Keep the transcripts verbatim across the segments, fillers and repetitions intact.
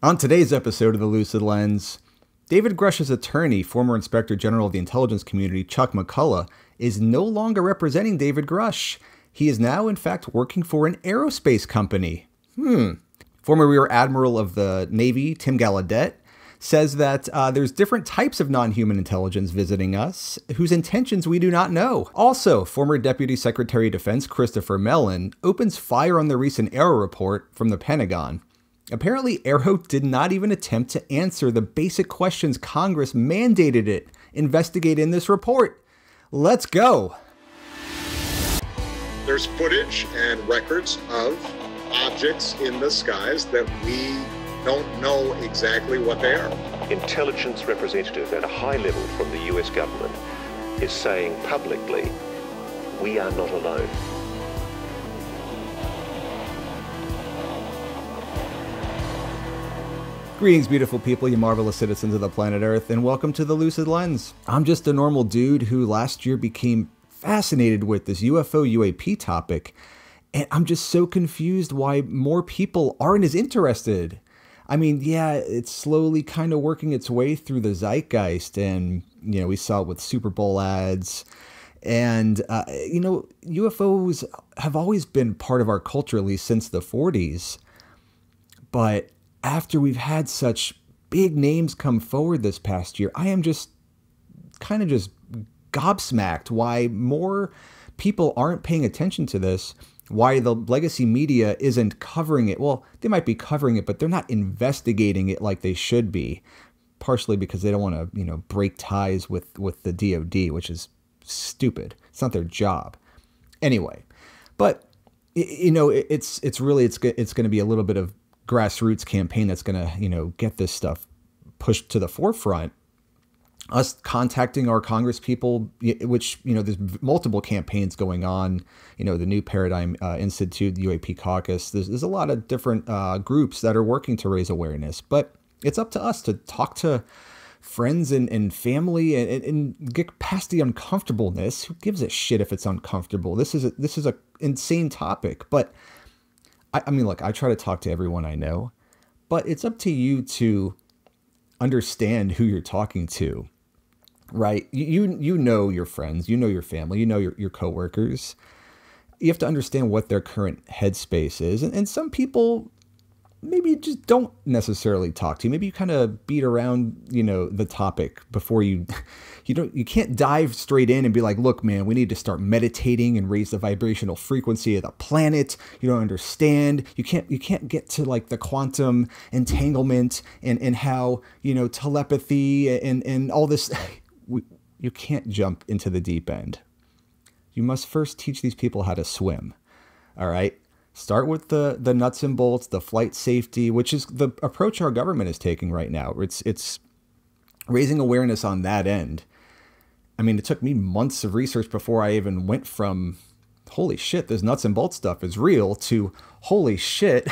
On today's episode of The Lucid Lens, David Grusch's attorney, former Inspector General of the Intelligence Community, Chuck McCullough, is no longer representing David Grusch. He is now, in fact, working for an aerospace company. Hmm. Former Rear Admiral of the Navy, Tim Gallaudet, says that uh, there's different types of non-human intelligence visiting us, whose intentions we do not know. Also, former Deputy Secretary of Defense Christopher Mellon opens fire on the recent AARO report from the Pentagon. Apparently, AARO did not even attempt to answer the basic questions Congress mandated it investigate in this report. Let's go. There's footage and records of objects in the skies that we don't know exactly what they are. Intelligence representative at a high level from the U S government is saying publicly, we are not alone. Greetings, beautiful people, you marvelous citizens of the planet Earth, and welcome to The Lucid Lens. I'm just a normal dude who last year became fascinated with this U F O U A P topic, and I'm just so confused why more people aren't as interested. I mean, yeah, it's slowly kind of working its way through the zeitgeist, and, you know, we saw it with Super Bowl ads, and, uh, you know, U F Os have always been part of our culture, at least since the forties, but after we've had such big names come forward this past year, I am just kind of just gobsmacked why more people aren't paying attention to this, why the legacy media isn't covering it. Well, they might be covering it, but they're not investigating it like they should be, partially because they don't want to, you know, break ties with, with the D O D, which is stupid. It's not their job. Anyway, but, you know, it's it's really, it's, it's going to be a little bit of grassroots campaign that's going to, you know, get this stuff pushed to the forefront. Us contacting our Congress people, which, you know, there's multiple campaigns going on, you know, the New Paradigm uh, Institute, the U A P Caucus, there's, there's a lot of different uh, groups that are working to raise awareness, but it's up to us to talk to friends and, and family and, and get past the uncomfortableness. Who gives a shit if it's uncomfortable? This is a, this is a insane topic, but I mean, look, I try to talk to everyone I know, but it's up to you to understand who you're talking to, right? You, you, you know your friends, you know your family, you know your, your coworkers. You have to understand what their current headspace is. And, and some people maybe just don't necessarily talk to you. Maybe you kind of beat around, you know, the topic before you, you don't, you can't dive straight in and be like, look, man, we need to start meditating and raise the vibrational frequency of the planet. You don't understand. You can't, you can't get to like the quantum entanglement and, and how, you know, telepathy and, and all this. You can't jump into the deep end. You must first teach these people how to swim. All right. Start with the, the nuts and bolts, the flight safety, which is the approach our government is taking right now. It's, it's raising awareness on that end. I mean, it took me months of research before I even went from, holy shit, this nuts and bolts stuff is real, to holy shit,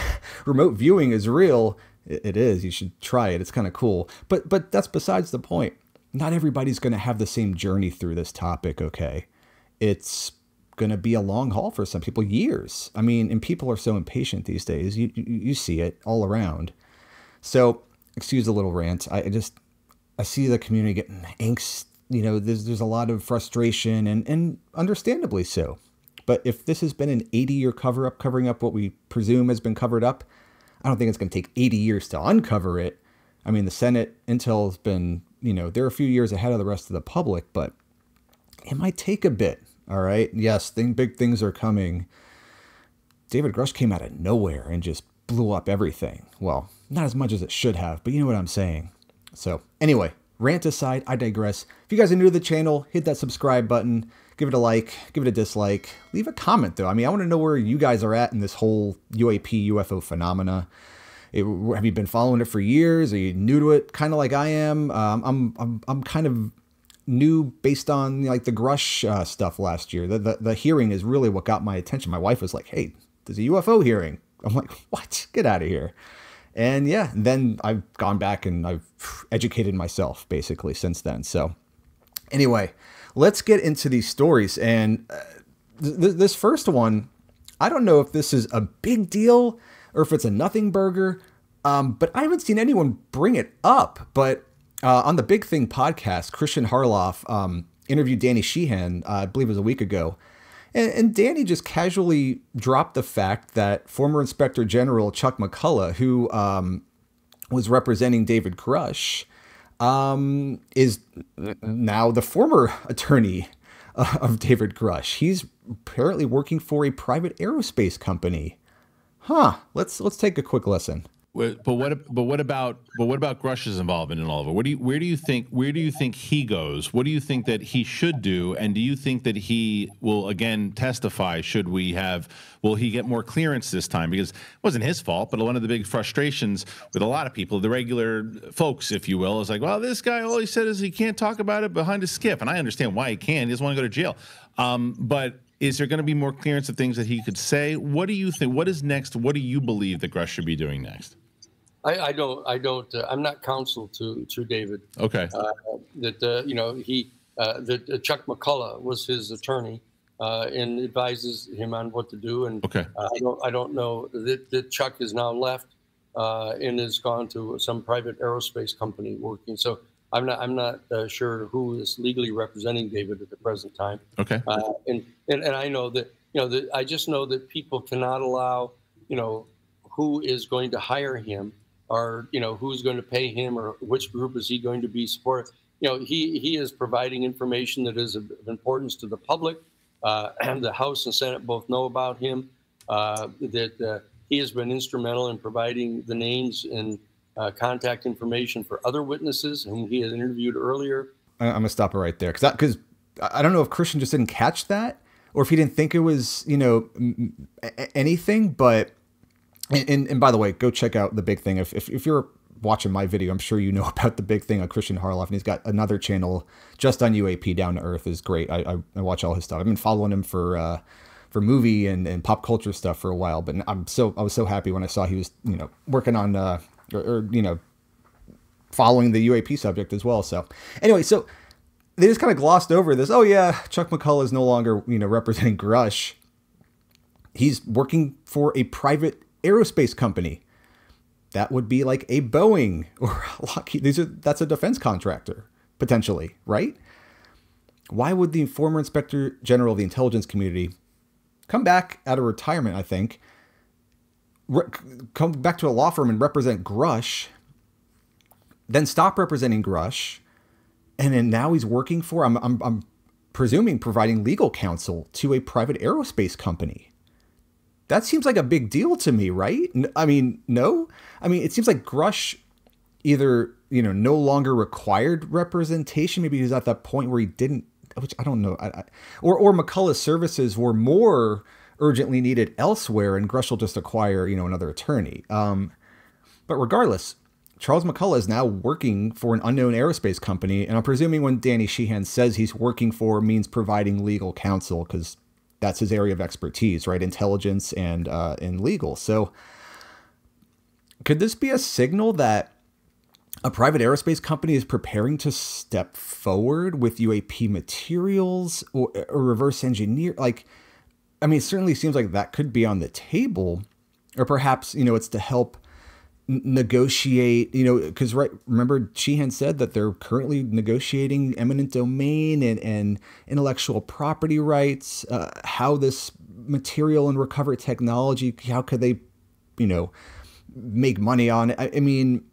remote viewing is real. It, it is. You should try it. It's kind of cool. But, but that's besides the point. Not everybody's going to have the same journey through this topic, okay? It's going to be a long haul for some people, years. I mean, and people are so impatient these days. You, you, you see it all around. So excuse the little rant. I just, I see the community getting angst, you know, there's, there's a lot of frustration and, and understandably so. But if this has been an eighty year cover up, covering up what we presume has been covered up, I don't think it's going to take eighty years to uncover it. I mean, the Senate intel has been, you know, they're a few years ahead of the rest of the public, but it might take a bit. All right. Yes, thing, big things are coming. David Grusch came out of nowhere and just blew up everything. Well, not as much as it should have, but you know what I'm saying. So anyway, rant aside, I digress. If you guys are new to the channel, hit that subscribe button, give it a like, give it a dislike, leave a comment though. I mean, I want to know where you guys are at in this whole U A P U F O phenomena. It, have you been following it for years? Are you new to it? Kind of like I am. Um, I'm, I'm, I'm kind of new based on like the Grusch uh, stuff last year. The, the the hearing is really what got my attention. My wife was like, hey, there's a U F O hearing. I'm like, what? Get out of here. And yeah, then I've gone back and I've educated myself basically since then. So anyway, let's get into these stories. And uh, th this first one, I don't know if this is a big deal or if it's a nothing burger. Um, but I haven't seen anyone bring it up. But uh, on the Big Thing podcast, Christian Hartloff um, interviewed Danny Sheehan, uh, I believe it was a week ago. And, and Danny just casually dropped the fact that former Inspector General Chuck McCullough, who um, was representing David Grusch, um, is now the former attorney of David Grusch. He's apparently working for a private aerospace company. Huh. Let's let's take a quick listen. But what but what about but what about Grusch's involvement in all of it? What do you, where do you think where do you think he goes? What do you think that he should do? And do you think that he will again testify? Should we have will he get more clearance this time? Because it wasn't his fault, but one of the big frustrations with a lot of people, the regular folks, if you will, is like, well, this guy, all he said is he can't talk about it behind a skiff, and I understand why he can. He doesn't want to go to jail, um, but. Is there going to be more clearance of things that he could say? What do you think? What is next? What do you believe that Grusch should be doing next? I, I don't. I don't. Uh, I'm not counsel to to David. Okay. Uh, that uh, you know he uh, that uh, Chuck McCullough was his attorney uh, and advises him on what to do. And okay. Uh, I don't. I don't know that, that Chuck is now left uh, and has gone to some private aerospace company working. So. I'm not. I'm not uh, sure who is legally representing David at the present time. Okay. Uh, and, and and I know that you know that I just know that people cannot allow you know who is going to hire him or you know who's going to pay him or which group is he going to be supported. You know he he is providing information that is of importance to the public. Uh, and the House and Senate both know about him. Uh, that uh, he has been instrumental in providing the names and. Uh, contact information for other witnesses whom he had interviewed earlier. I'm going to stop it right there because because I, I don't know if Christian just didn't catch that or if he didn't think it was, you know, anything. But and, and by the way, go check out The Big Thing. If, if, if you're watching my video, I'm sure you know about The Big Thing on Christian Hartloff. And he's got another channel just on U A P. Down to Earth is great. I, I, I watch all his stuff. I've been following him for uh, for movie and, and pop culture stuff for a while. But I'm so I was so happy when I saw he was, you know, working on uh, Or, or, you know, following the U A P subject as well. So anyway, so they just kind of glossed over this. Oh, yeah, Chuck McCullough is no longer, you know, representing Grusch. He's working for a private aerospace company. That would be like a Boeing or a Lockheed. These are, that's a defense contractor, potentially, right? Why would the former Inspector General of the intelligence community come back out of retirement, I think, come back to a law firm and represent Grusch, then stop representing Grusch, and then now he's working for, I'm, I'm, I'm presuming, providing legal counsel to a private aerospace company. That seems like a big deal to me, right? I mean, no? I mean, it seems like Grusch either, you know, no longer required representation, maybe he's at that point where he didn't, which I don't know, I, I, or, or McCullough's services were more urgently needed elsewhere, and Grusch will just acquire, you know, another attorney. Um, but regardless, Charles McCullough is now working for an unknown aerospace company, and I'm presuming when Danny Sheehan says he's working for means providing legal counsel, because that's his area of expertise, right? Intelligence and, uh, and legal. So could this be a signal that a private aerospace company is preparing to step forward with U A P materials or, or reverse engineer? Like, I mean, it certainly seems like that could be on the table, or perhaps, you know, it's to help negotiate, you know, because, right, remember, Sheehan said that they're currently negotiating eminent domain and, and intellectual property rights, uh, how this material and recovered technology, how could they, you know, make money on it? I, I mean,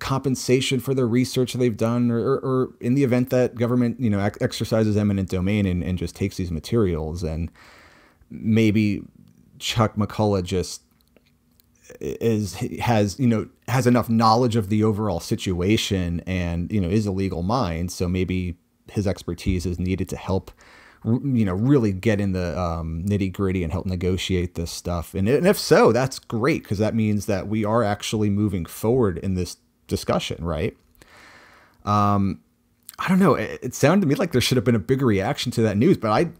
compensation for the research they've done, or, or in the event that government, you know, exercises eminent domain and, and just takes these materials. And maybe Chuck McCullough just is, has, you know, has enough knowledge of the overall situation and, you know, is a legal mind. So maybe his expertise is needed to help, you know, really get in the um, nitty gritty and help negotiate this stuff. And, and if so, that's great, because that means that we are actually moving forward in this discussion, right? Um, I don't know. It, it sounded to me like there should have been a bigger reaction to that news, but I,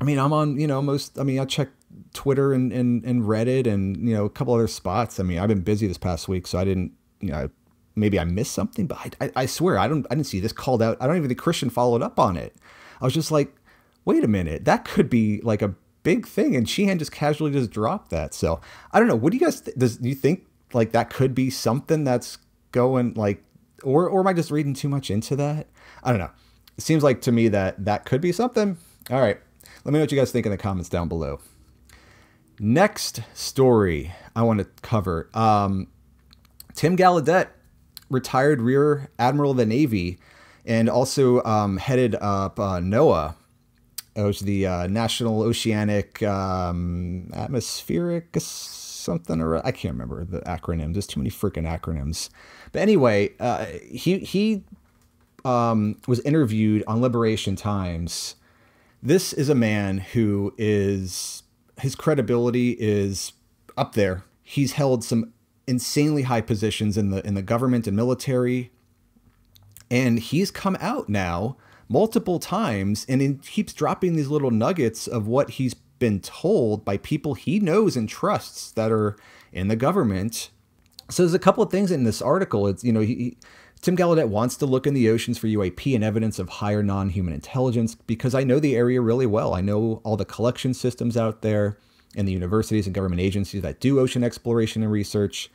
I mean, I'm on, you know, most, I mean, I check Twitter and, and, and Reddit and, you know, a couple other spots. I mean, I've been busy this past week, so I didn't, you know, maybe I missed something, but I, I, I swear, I don't, I didn't see this called out. I don't even think Christian followed up on it. I was just like, wait a minute, that could be like a big thing, and Sheehan just casually just dropped that. So I don't know. What do you guys th does do you think like that could be something that's going like, or or am I just reading too much into that? I don't know. It seems like to me that that could be something. All right, let me know what you guys think in the comments down below. Next story I want to cover: um, Tim Gallaudet, retired Rear Admiral of the Navy, and also um, headed up uh, NOAA. Which is the uh, National Oceanic um, Atmospheric something or I can't remember the acronym. There's too many freaking acronyms. But anyway, uh, he he um, was interviewed on Liberation Times. This is a man who is his credibility is up there. He's held some insanely high positions in the in the government and military, and he's come out now multiple times, and he keeps dropping these little nuggets of what he's been told by people he knows and trusts that are in the government. So there's a couple of things in this article. It's, you know, he, he, Tim Gallaudet wants to look in the oceans for U A P and evidence of higher non-human intelligence because I know the area really well. I know all the collection systems out there and the universities and government agencies that do ocean exploration and research.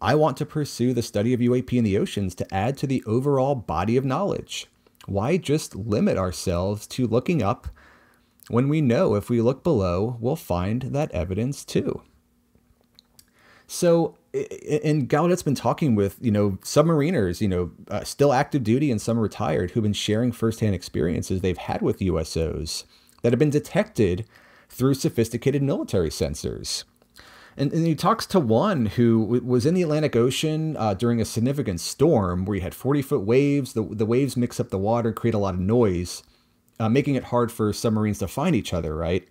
I want to pursue the study of U A P in the oceans to add to the overall body of knowledge. Why just limit ourselves to looking up when we know if we look below, we'll find that evidence too? So, and Gallaudet's been talking with, you know, submariners, you know, uh, still active duty and some retired who've been sharing firsthand experiences they've had with U S Os that have been detected through sophisticated military sensors. And, and he talks to one who was in the Atlantic Ocean uh, during a significant storm where you had forty-foot waves. The, the waves mix up the water and create a lot of noise, uh, making it hard for submarines to find each other, right?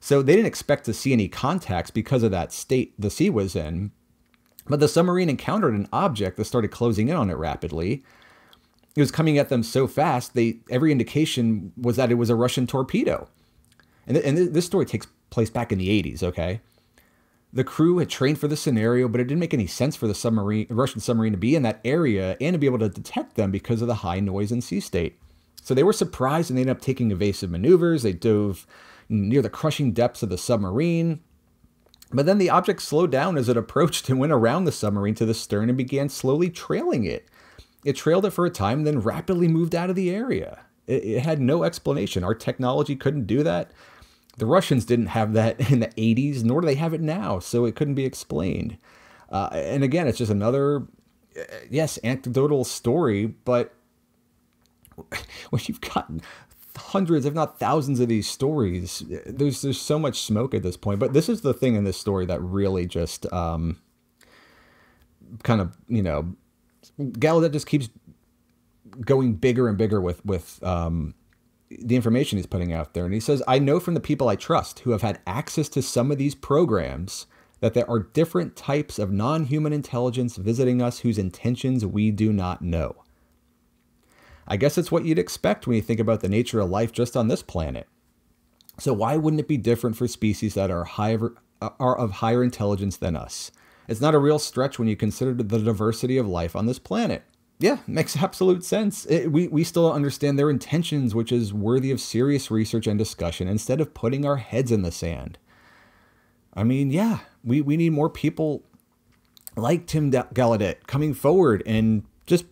So they didn't expect to see any contacts because of that state the sea was in. But the submarine encountered an object that started closing in on it rapidly. It was coming at them so fast, they every indication was that it was a Russian torpedo. And, th and th this story takes place back in the eighties, okay? The crew had trained for the scenario, but it didn't make any sense for the submarine, Russian submarine to be in that area and to be able to detect them because of the high noise and sea state. So they were surprised and they ended up taking evasive maneuvers. They dove near the crushing depths of the submarine. But then the object slowed down as it approached and went around the submarine to the stern and began slowly trailing it. It trailed it for a time, then rapidly moved out of the area. It, it had no explanation. Our technology couldn't do that. The Russians didn't have that in the eighties, nor do they have it now, so it couldn't be explained. Uh, and again, it's just another, yes, anecdotal story, but when you've gotten hundreds, if not thousands of these stories, there's there's so much smoke at this point. But this is the thing in this story that really just um, kind of, you know, Gallaudet just keeps going bigger and bigger with, with um, the information he's putting out there. And he says, I know from the people I trust who have had access to some of these programs that there are different types of non-human intelligence visiting us whose intentions we do not know. I guess it's what you'd expect when you think about the nature of life just on this planet. So why wouldn't it be different for species that are, higher, are of higher intelligence than us? It's not a real stretch when you consider the diversity of life on this planet. Yeah, makes absolute sense. It, we, we still don't understand their intentions, which is worthy of serious research and discussion instead of putting our heads in the sand. I mean, yeah, we, we need more people like Tim Gallaudet coming forward and just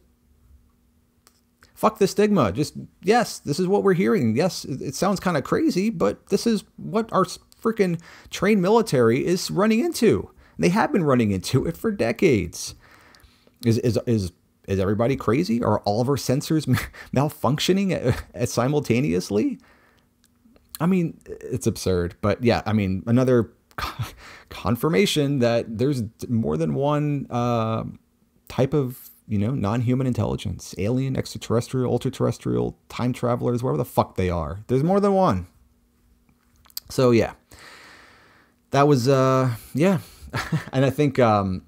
fuck the stigma. Just, yes, this is what we're hearing. Yes, it, it sounds kind of crazy, but this is what our freaking trained military is running into. They have been running into it for decades. Is, is, is, Is everybody crazy? Are all of our sensors malfunctioning at, at simultaneously? I mean, it's absurd. But yeah, I mean, another confirmation that there's more than one uh, type of, you know, non-human intelligence. Alien, extraterrestrial, ultra-terrestrial, time travelers, whatever the fuck they are. There's more than one. So yeah, that was, uh, yeah. And I think... Um,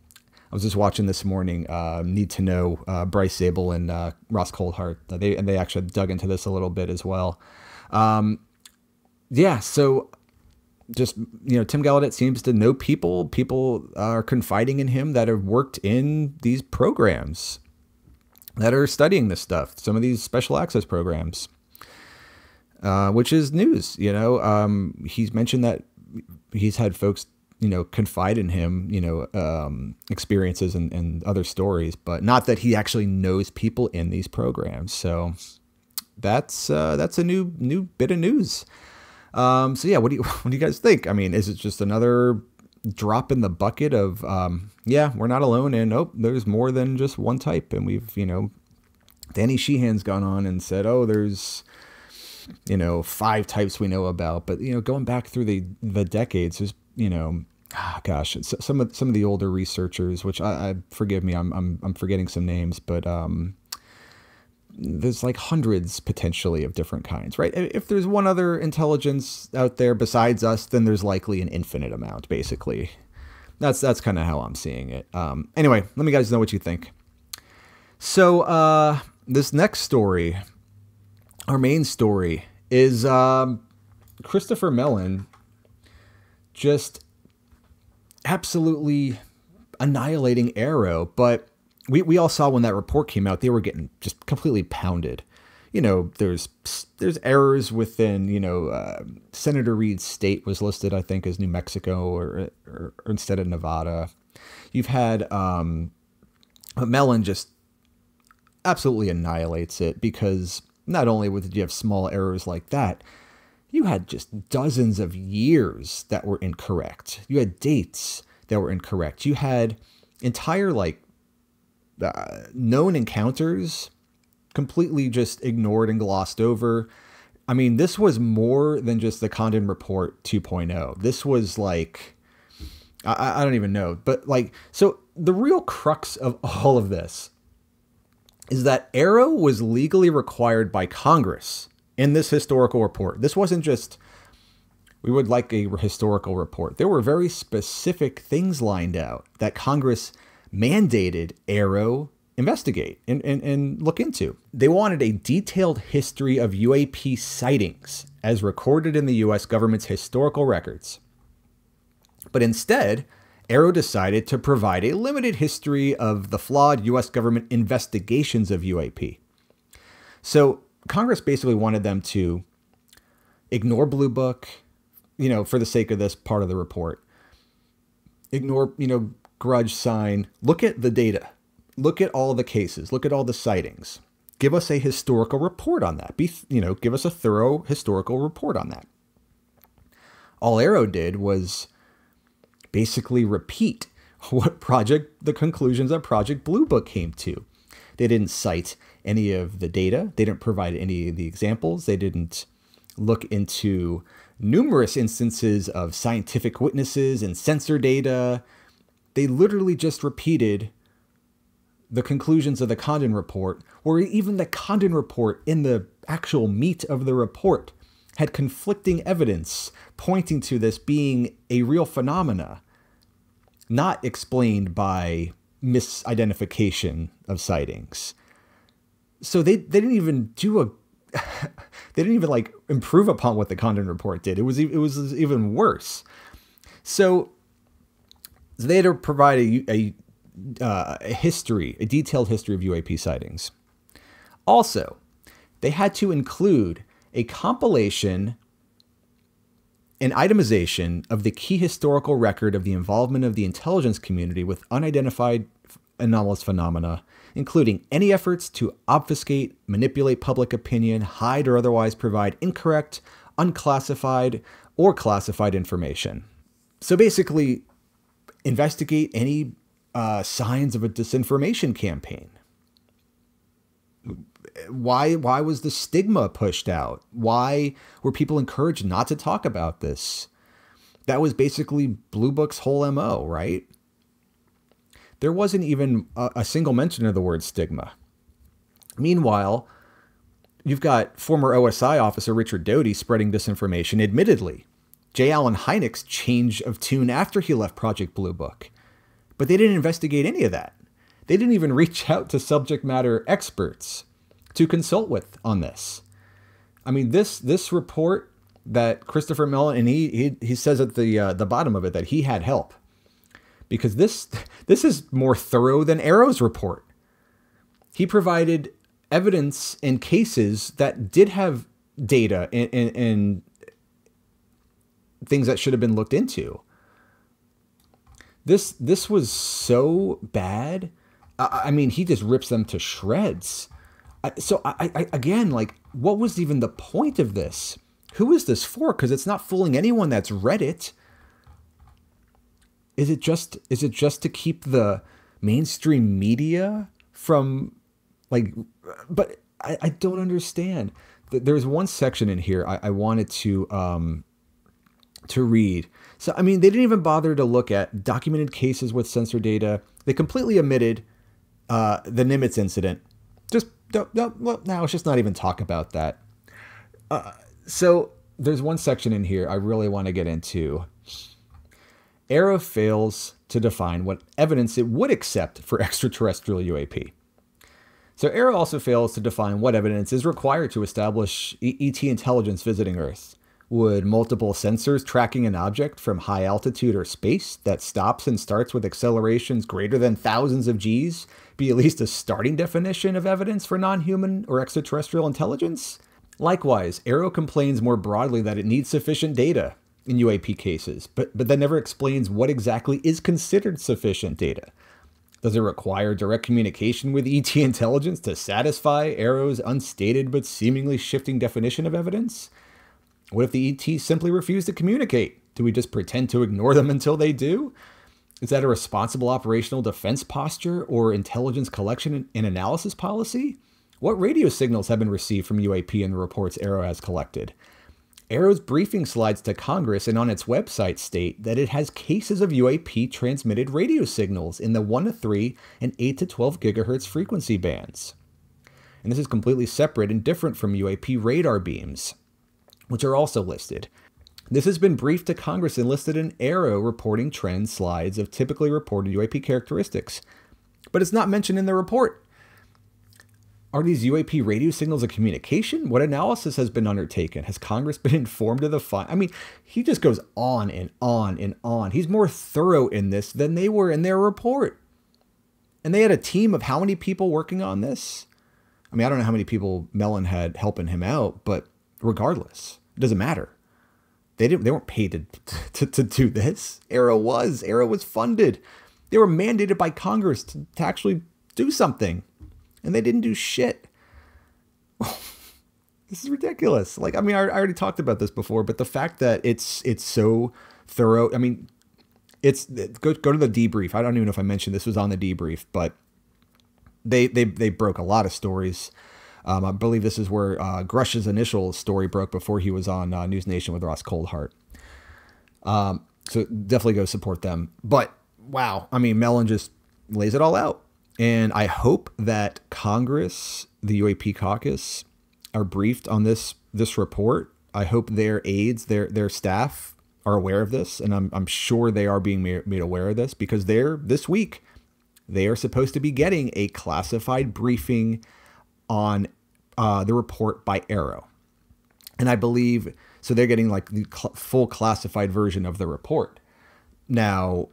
I was just watching this morning, uh, Need to Know, uh, Bryce Zabel and uh, Ross Coulthart. They, and they actually dug into this a little bit as well. Um, yeah, so just, you know, Tim Gallaudet seems to know people. People are confiding in him that have worked in these programs that are studying this stuff, some of these special access programs. uh, which is news. You know, um, he's mentioned that he's had folks, you know, confide in him, you know, um, experiences and, and other stories, but not that he actually knows people in these programs. So that's uh, that's a new new bit of news. Um, so yeah, what do you what do you guys think? I mean, is it just another drop in the bucket of um, yeah, we're not alone, and oh, there's more than just one type, and we've, you know, Danny Sheehan's gone on and said, oh, there's, you know, five types we know about, but you know, going back through the the decades, there's, you know, oh, gosh, some of some of the older researchers, which I, I forgive me, I'm I'm I'm forgetting some names, but um. there's like hundreds potentially of different kinds, right? If there's one other intelligence out there besides us, then there's likely an infinite amount, basically. That's that's kind of how I'm seeing it. Um, anyway, let me guys know what you think. So uh, this next story, our main story, is um, Christopher Mellon just absolutely annihilating AARO, but We, we all saw when that report came out, they were getting just completely pounded. You know, there's there's errors within, you know, uh, Senator Reed's state was listed, I think, as New Mexico or, or, or instead of Nevada. You've had um, Mellon just absolutely annihilates it, because not only did you have small errors like that, you had just dozens of years that were incorrect. You had dates that were incorrect. You had entire, like, Uh, known encounters completely just ignored and glossed over. I mean, this was more than just the Condon Report two point oh. This was like, I, I don't even know, but like, so the real crux of all of this is that AARO was legally required by Congress in this historical report. This wasn't just, we would like a historical report. There were very specific things lined out that Congress mandated AARO investigate and, and, and look into. They wanted a detailed history of U A P sightings as recorded in the U S government's historical records. But instead, AARO decided to provide a limited history of the flawed U S government investigations of U A P. So Congress basically wanted them to ignore Blue Book, you know, for the sake of this part of the report. Ignore, you know, Grudge sign, look at the data, look at all the cases, look at all the sightings, give us a historical report on that. Be, you know, give us a thorough historical report on that. All AARO did was basically repeat what project, the conclusions that Project Blue Book came to. They didn't cite any of the data. They didn't provide any of the examples. They didn't look into numerous instances of scientific witnesses and sensor data. They literally just repeated the conclusions of the Condon Report, or even the Condon Report in the actual meat of the report had conflicting evidence pointing to this being a real phenomena, not explained by misidentification of sightings. So they, they didn't even do a, they didn't even like improve upon what the Condon Report did. It was, it was even worse. So So they had to provide a, a, uh, a history, a detailed history of U A P sightings. Also, they had to include a compilation and itemization of the key historical record of the involvement of the intelligence community with unidentified anomalous phenomena, including any efforts to obfuscate, manipulate public opinion, hide or otherwise provide incorrect, unclassified, or classified information. So basically, investigate any uh, signs of a disinformation campaign. Why, why was the stigma pushed out? Why were people encouraged not to talk about this? That was basically Blue Book's whole M O, right? There wasn't even a, a single mention of the word stigma. Meanwhile, you've got former O S I officer Richard Doty spreading disinformation, admittedly. J. Allen Hynek's change of tune after he left Project Blue Book. But they didn't investigate any of that. They didn't even reach out to subject matter experts to consult with on this. I mean, this this report that Christopher Mellon, and he he, he says at the uh, the bottom of it that he had help, because this this is more thorough than AARO's report. He provided evidence in cases that did have data and, and, and things that should have been looked into. This this was so bad. I, I mean, he just rips them to shreds. I, so I, I again, like, what was even the point of this? Who is this for? Because it's not fooling anyone that's read it. Is it just is it just to keep the mainstream media from, like, but I, I don't understand. There's one section in here I, I wanted to um, to read. So, I mean, they didn't even bother to look at documented cases with sensor data. They completely omitted uh, the Nimitz incident. Just, no, no, well, now let's just not even talk about that. Uh, so there's one section in here I really want to get into. A A R O fails to define what evidence it would accept for extraterrestrial U A P. So A A R O also fails to define what evidence is required to establish E T intelligence visiting Earth. Would multiple sensors tracking an object from high altitude or space that stops and starts with accelerations greater than thousands of Gs be at least a starting definition of evidence for non-human or extraterrestrial intelligence? Likewise, A A R O complains more broadly that it needs sufficient data in U A P cases, but, but that never explains what exactly is considered sufficient data. Does it require direct communication with E T intelligence to satisfy A A R O's unstated but seemingly shifting definition of evidence? What if the E Ts simply refuse to communicate? Do we just pretend to ignore them until they do? Is that a responsible operational defense posture or intelligence collection and analysis policy? What radio signals have been received from U A P in the reports A A R O has collected? A A R O's briefing slides to Congress and on its website state that it has cases of U A P transmitted radio signals in the one to three and eight to twelve gigahertz frequency bands. And this is completely separate and different from U A P radar beams, which are also listed. This has been briefed to Congress and listed in A A R O reporting trend slides of typically reported U A P characteristics, but it's not mentioned in the report. Are these U A P radio signals a communication? What analysis has been undertaken? Has Congress been informed of the fine? I mean, he just goes on and on and on. He's more thorough in this than they were in their report. And they had a team of how many people working on this? I mean, I don't know how many people Mellon had helping him out, but regardless, it doesn't matter. They didn't. They weren't paid to, to, to do this. A A R O was. A A R O was funded. They were mandated by Congress to, to actually do something, and they didn't do shit. This is ridiculous. Like, I mean, I, I already talked about this before, but the fact that it's it's so thorough. I mean, it's go go to the debrief. I don't even know if I mentioned this was on the debrief, but they they they broke a lot of stories. Um, I believe this is where uh, Grusch's initial story broke before he was on uh, News Nation with Ross Coulthart. Um, so definitely go support them. But wow, I mean, Mellon just lays it all out. And I hope that Congress, the U A P caucus, are briefed on this this report. I hope their aides, their their staff are aware of this. And I'm, I'm sure they are being made aware of this because they're this week, they are supposed to be getting a classified briefing on uh, the report by A A R O. And I believe, so they're getting like the cl full classified version of the report. Now,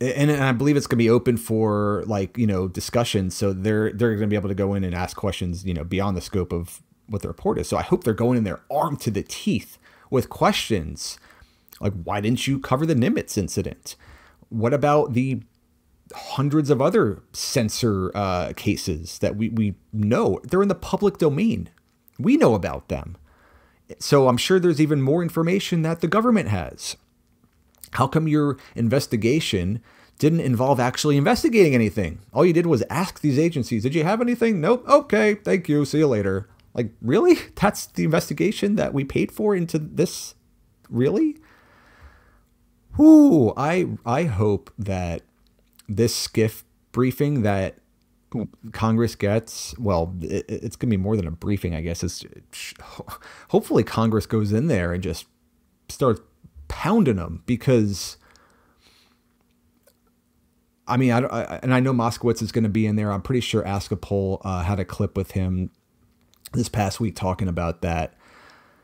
and, and I believe it's gonna be open for like, you know, discussion. So they're, they're gonna be able to go in and ask questions, you know, beyond the scope of what the report is. So I hope they're going in there armed to the teeth with questions. Like, why didn't you cover the Nimitz incident? What about the hundreds of other sensor uh, cases that we, we know? They're in the public domain. We know about them. So I'm sure there's even more information that the government has. How come your investigation didn't involve actually investigating anything? All you did was ask these agencies, did you have anything? Nope. Okay. Thank you. See you later. Like, really? That's the investigation that we paid for into this? Really? Whoo. I, I hope that this skiff briefing that Congress gets, well, it, it's going to be more than a briefing, I guess. It's, hopefully Congress goes in there and just starts pounding them because, I mean, I, I and I know Moskowitz is going to be in there. I'm pretty sure Askapol uh, had a clip with him this past week talking about that.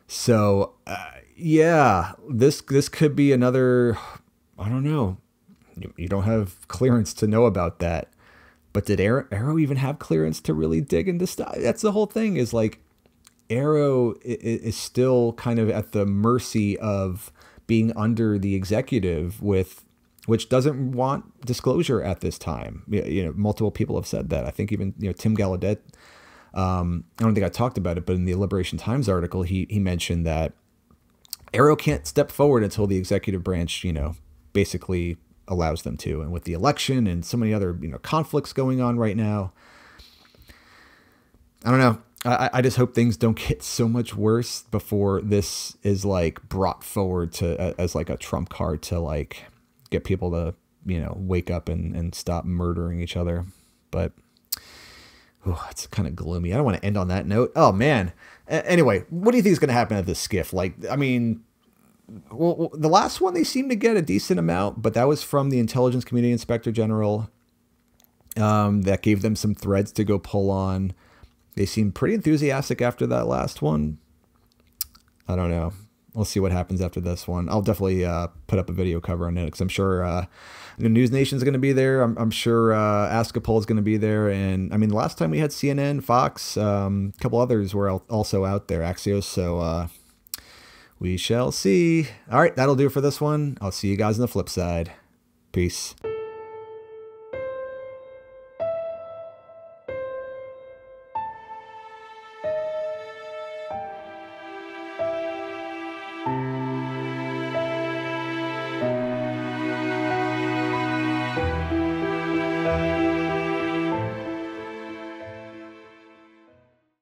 So, uh, yeah, this this could be another, I don't know. You don't have clearance to know about that. But did A A R O even have clearance to really dig into stuff? That's the whole thing, is like, AARO is still kind of at the mercy of being under the executive, with which doesn't want disclosure at this time. You know, multiple people have said that. I think even, you know, Tim Gallaudet, um, I don't think I talked about it, but in the Liberation Times article, he, he mentioned that AARO can't step forward until the executive branch, you know, basically allows them to. And with the election and so many other, you know, conflicts going on right now, I don't know. I, I just hope things don't get so much worse before this is like brought forward to uh, as like a trump card to like get people to, you know, wake up and, and stop murdering each other. But oh, it's kind of gloomy. I don't want to end on that note. Oh, man. A anyway, what do you think is going to happen at this skiff? Like, I mean, well, the last one, they seemed to get a decent amount, but that was from the Intelligence Community Inspector General. Um, that gave them some threads to go pull on. They seem pretty enthusiastic after that last one. I don't know. We'll see what happens after this one. I'll definitely uh, put up a video cover on it, because I'm sure uh, News Nation is going to be there. I'm, I'm sure uh, Askapol is going to be there. And I mean, last time we had C N N, Fox, um, a couple others were also out there, Axios. So uh, we shall see. All right, that'll do it for this one. I'll see you guys on the flip side. Peace.